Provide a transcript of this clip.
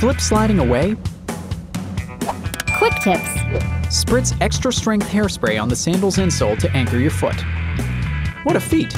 Slip sliding away? Quick tips. Spritz extra strength hairspray on the sandal's insole to anchor your foot. What a feat!